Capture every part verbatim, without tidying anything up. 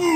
Ha!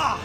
Ah!